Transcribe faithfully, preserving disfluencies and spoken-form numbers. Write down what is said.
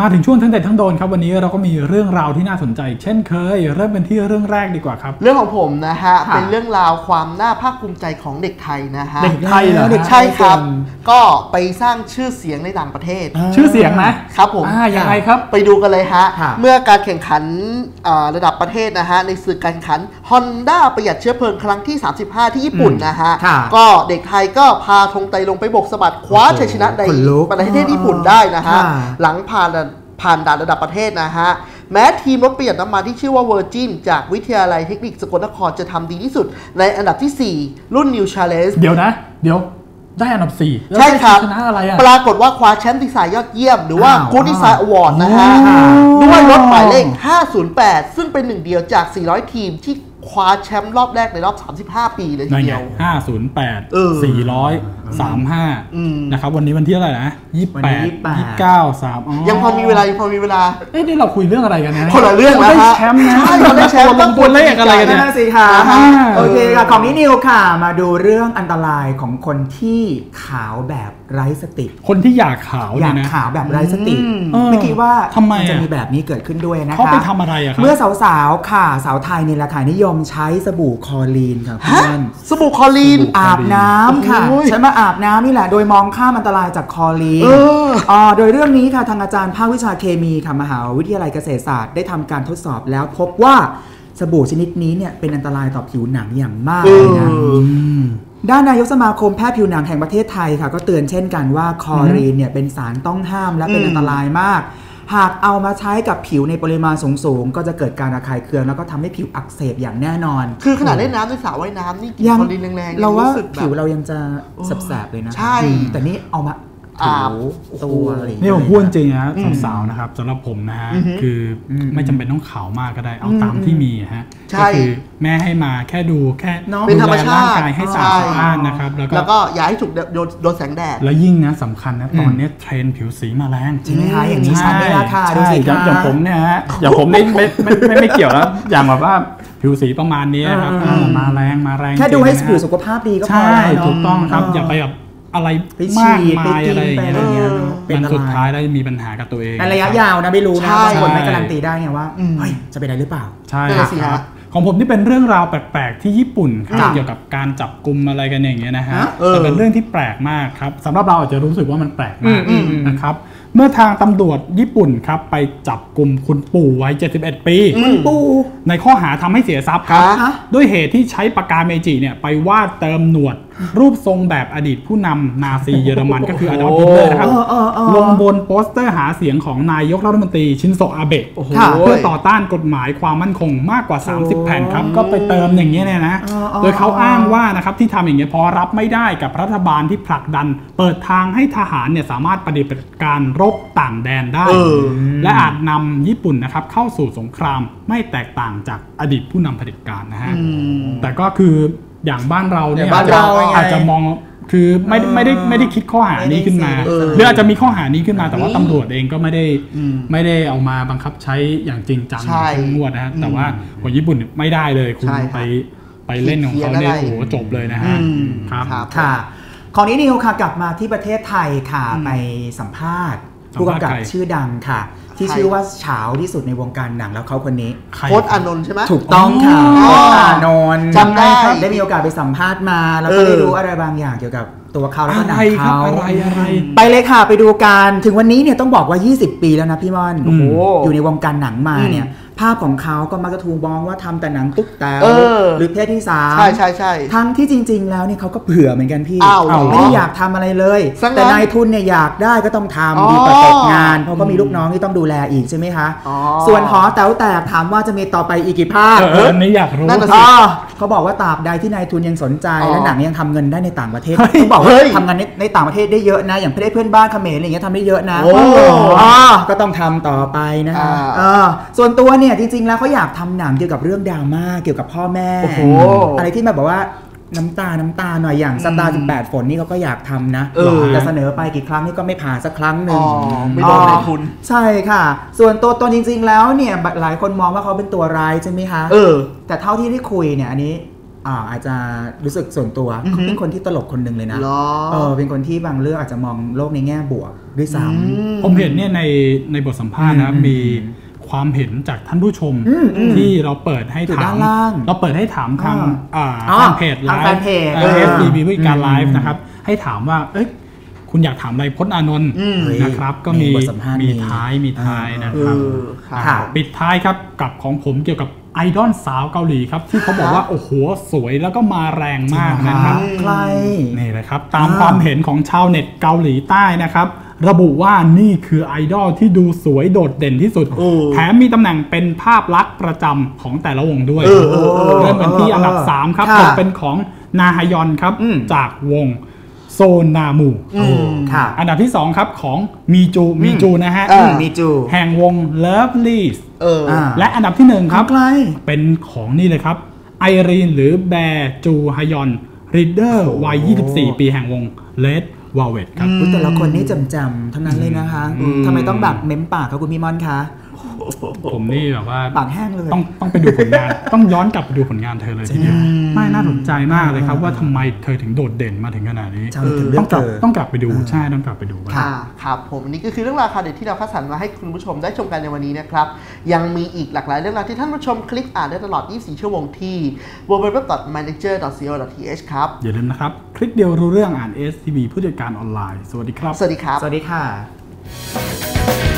มาถึงช่วงทั้งเด็ดทั้งโดนครับวันนี้เราก็มีเรื่องราวที่น่าสนใจเช่นเคยเริ่มเป็นที่เรื่องแรกดีกว่าครับเรื่องของผมนะฮะเป็นเรื่องราวความน่าภาคภูมิใจของเด็กไทยนะฮะเด็กไทยเหรอใช่ครับก็ไปสร้างชื่อเสียงในต่างประเทศชื่อเสียงนะครับผมยังไงครับไปดูกันเลยฮะเมื่อการแข่งขันระดับประเทศนะฮะในศึกการแข่งขัน Honda ประหยัดเชื้อเพลิงครั้งที่สามสิบห้าที่ญี่ปุ่นนะฮะก็เด็กไทยก็พาธงไตลงไปบกสะบัดคว้าชัยชนะในประเทศญี่ปุ่นได้นะฮะหลังผ่านผ่านด่านระดับประเทศนะฮะแม้ทีมรถประหยัดน้ำมันที่ชื่อว่า Virgin จากวิทยาลัยเทคนิคสกลนครจะทำดีที่สุดในอันดับที่สี่รุ่น New Challenge เดี๋ยวนะเดี๋ยวได้อันดับสี่ใช่ครับชนะอะไรอ่ะปรากฏว่าคว้าแชมป์ดีไซน์ยอดเยี่ยมหรือว่า Good Design Award นะฮะด้วยรถหมายเลขห้าศูนย์แปดซึ่งเป็นหนึ่งเดียวจากสี่ร้อยทีมที่คว้าแชมป์รอบแรกในรอบสามสิบห้าปีเลยทีเดียวห้าศูนย์แปด สี่ร้อย สามสิบห้านะครับวันนี้วันที่เท่าไหร่นะยี่สิบแปด ยี่สิบเก้า สามยังพอมีเวลายังพอมีเวลาเอ๊ะนี่เราคุยเรื่องอะไรกันนะคนละเรื่องนะฮะใช่เราได้แชมป์ต้องควรเลขอะไรกันเนี่ยสิค่ะโอเคค่ะของนี้นิวค่ะมาดูเรื่องอันตรายของคนที่ขาวแบบไร้สติคนที่อยากขาวอยากขาวแบบไร้สติไม่คิดว่าจะมีแบบนี้เกิดขึ้นด้วยนะคะเขาไปทำอะไรอะครับเมื่อสาวๆค่ะสาวไทยนี่แหละค่ะนิยมใช้สบู่คอลีนค่ะเพื่อนสบู่คอลีนอาบน้ำค่ะใช้มาอาบน้ำนี่แหละโดยมองข้ามอันตรายจากคอลีนอ๋อโดยเรื่องนี้ค่ะทางอาจารย์ภาควิชาเคมีค่ะมหาวิทยาลัยเกษตรศาสตร์ได้ทำการทดสอบแล้วพบว่าสบู่ชนิดนี้เนี่ยเป็นอันตรายต่อผิวหนังอย่างมากเลยนะด้านนายกสมาคมแพทย์ผิวหนังแห่งประเทศไทยค่ะก็เตือนเช่นกันว่าคอลีนเนี่ยเป็นสารต้องห้ามและเป็นอันตรายมากหากเอามาใช้กับผิวในปริมาณสูงๆก็จะเกิดการระคายเคืองแล้วก็ทำให้ผิวอักเสบอย่างแน่นอนคือขนาดเล่นน้ำในสระว่ายน้ำนี่กินคอลีนแรงๆเราว่าผิวเรายังจะแสบๆเลยนะใช่แต่นี่เอามาอาบตัวนี่ผมพูดจริงนะสาวๆนะครับสำหรับผมนะฮะคือไม่จำเป็นต้องขาวมากก็ได้เอาตามที่มีฮะก็คือแม่ให้มาแค่ดูแค่เป็นธรรมชาติให้สะอาดนะครับแล้วก็อย่าให้ถูกโดนแสงแดดแล้วยิ่งนะสำคัญนะตอนนี้เทรนผิวสีมาแรงใช่ไหมคะอย่างนี้ใช่ใช่อย่างผมเนี่ยฮะอย่างผมนี่ไม่ไม่ไม่เกี่ยวแล้วอย่างแบบว่าผิวสีประมาณนี้ครับมาแรงมาแรงแค่ดูให้ผิวสุขภาพดีก็พอใช่ถูกต้องครับอย่าไปแบบอะไรมากมายอะไรอย่างเงี้ยมันสุดท้ายได้มีปัญหากับตัวเองในระยะยาวนะไม่รู้นะคนไม่การันตีได้ไงว่าเฮ้ยจะเป็นอะไรหรือเปล่าใช่ครับของผมนี่เป็นเรื่องราวแปลกๆที่ญี่ปุ่นครับเกี่ยวกับการจับกลุ่มอะไรกันอย่างเงี้ยนะฮะแต่เป็นเรื่องที่แปลกมากครับสำหรับเราอาจจะรู้สึกว่ามันแปลกมากนะครับเมื่อทางตำรวจญี่ปุ่นครับไปจับกลุ่มคุณปู่วัยเจ็ดสิบเอ็ดปีคุณปู่ในข้อหาทำให้เสียทรัพย์ครับด้วยเหตุที่ใช้ปากกาเมจิเนี่ยไปวาดเติมหนวดรูปทรงแบบอดีตผู้นำนาซีเยอรมันก็คืออดอล์ฟ ฮิตเลอร์นะครับลงบนโปสเตอร์หาเสียงของนายกรัฐมนตรีชินโซอาเบะเพื่อต่อต้านกฎหมายความมั่นคงมากกว่าสามสิบแผ่นครับก็ไปเติมอย่างนี้เนี่ยนะโดยเขาอ้างว่านะครับที่ทำอย่างนี้เพราะรับไม่ได้กับรัฐบาลที่ผลักดันเปิดทางให้ทหารเนี่ยสามารถปฏิบัติการรบต่างแดนได้และอาจนำญี่ปุ่นนะครับเข้าสู่สงครามไม่แตกต่างจากอดีตผู้นำเผด็จการนะฮะแต่ก็คืออย่างบ้านเราเนี่ยอาจจะมองคือไม่ไม่ได้ไม่ได้คิดข้อหานี้ขึ้นมาหรืออาจจะมีข้อหานี้ขึ้นมาแต่ว่าตำรวจเองก็ไม่ได้ไม่ได้เอามาบังคับใช้อย่างจริงจังเข้มงวดนะฮะแต่ว่าของญี่ปุ่นไม่ได้เลยคุณไปไปเล่นของเขาเนี่ยโอ้โหจบเลยนะฮะครับค่ะคราวนี้นิวค่ะกลับมาที่ประเทศไทยค่ะไปสัมภาษณ์ผู้กำกับชื่อดังค่ะที่ชื่อว่าเฉาที่สุดในวงการหนังแล้วเขาคนนี้โค้ดอานนท์ใช่ไหมถูกต้องค่ะโค้ดอานนท์จำได้ได้มีโอกาสไปสัมภาษณ์มาแล้วก็ได้รู้อะไรบางอย่างเกี่ยวกับตัวเขาแล้วก็หนังเขาไปเลยค่ะไปดูกันถึงวันนี้เนี่ยต้องบอกว่ายี่สิบปีแล้วนะพี่ม่อนอยู่ในวงการหนังมาเนี่ยภาพของเขาก็มักจะถูกมองว่าทำแต่หนังตุ๊กตาหรือเพศที่สามใช่ใช่ใช่ทั้งที่จริงๆแล้วเนี่ยเขาก็เผื่อเหมือนกันพี่ไม่ได้อยากทำอะไรเลยแต่นายทุนเนี่ยอยากได้ก็ต้องทำดีกว่าตกงานเพราะก็มีลูกน้องที่ต้องดูแลอีกใช่ไหมคะส่วนหอแต๋วแตกถามว่าจะมีต่อไปอีกกี่ภาคอันนี้อยากรู้เขาบอกว่าตราบใดที่นายทุนยังสนใจและหนังยังทำเงินได้ในต่างประเทศเขาบอกว่าทำงานในต่างประเทศได้เยอะนะอย่างประเทศเพื่อนบ้านเขมรอะไรเงี้ยทำได้เยอะนะก็ต้องทำต่อไปนะคะส่วนตัวเนี่ยจริงๆแล้วเขาอยากทำหนังเกี่ยวกับเรื่องดราม่าเกี่ยวกับพ่อแม่อะไรที่แบบว่าน้ำตาน้ำตาหน่อยอย่างสตาร์สิบแปดฝนนี่เขาก็อยากทำนะแต่เสนอไปกี่ครั้งนี่ก็ไม่ผ่านสักครั้งหนึ่งไม่โดนในทุนใช่ค่ะส่วนตัวตนจริงๆแล้วเนี่ยหลายคนมองว่าเขาเป็นตัวร้ายใช่ไหมคะแต่เท่าที่ได้คุยเนี่ยอันนี้ อา, อาจจะรู้สึกส่วนตัว mm hmm. เป็นคนที่ตลกคนหนึ่งเลยนะเออเป็นคนที่บางเรื่องอาจจะมองโลกในแง่บวกด้วยซ้ำผมเห็นเนี่ยในในบทสัมภาษณ์นะมีความเห็นจากท่านผู้ชมที่เราเปิดให้ถามเราเปิดให้ถามทางทางเพจไลฟ์เอฟดีบีวิการไลฟ์นะครับให้ถามว่าเอ๊ะคุณอยากถามอะไรพจน์อานนท์นะครับก็มีมีท้ายมีท้ายนะครับปิดท้ายครับกับของผมเกี่ยวกับไอดอลสาวเกาหลีครับที่เขาบอกว่าโอ้โหสวยแล้วก็มาแรงมากนะครับใครนี่แหละครับตามความเห็นของชาวเน็ตเกาหลีใต้นะครับระบุว่านี่คือไอดอลที่ดูสวยโดดเด่นที่สุดแถมมีตำแหน่งเป็นภาพลักษณ์ประจำของแต่ละวงด้วยเริ่มกันที่อันดับสามครับเป็นของนาฮยอนครับจากวงโซนามูอันดับที่สองครับของมีจูมีจูนะฮะแห่งวงเลิฟลีสและอันดับที่หนึ่งครับเป็นของนี่เลยครับไอรีนหรือแบจูฮยอนรีดเดอร์วัยยี่สิบสี่ปีแห่งวงเลดวาวเวตครับแต่ละคนนี่จำจำทั้งนั้นเลยนะคะทำไมต้องแบบเม้มปากครับคุณพี่มอนคะผมนี่แบบว่าปากแห้งเลยต้องต้องไปดูผลงานต้องย้อนกลับไปดูผลงานเธอเลยทีเดียวไม่น่าสนใจมากเลยครับว่าทำไมเธอถึงโดดเด่นมาถึงขนาดนี้ต้องกลับต้องกลับไปดูใช่ต้องกลับไปดูค่ะครับผมนี่ก็คือเรื่องราวข่าวเด็ดที่เราคัดสรรมาให้คุณผู้ชมได้ชมกันในวันนี้นะครับยังมีอีกหลากหลายเรื่องราวที่ท่านผู้ชมคลิกอ่านได้ตลอดยี่สิบสี่ชั่วโมงที่ ดับเบิลยู ดับเบิลยู ดับเบิลยู ดอท แมเนเจอร์ ดอท ซี โอ ดอท ที เอช ครับอย่าลืมนะครับคลิกเดียวรู้เรื่องอ่าน เอส ที วี ผู้จัดการออนไลน์สวัสดีครับสวัสดีครับสวัสดีค่ะ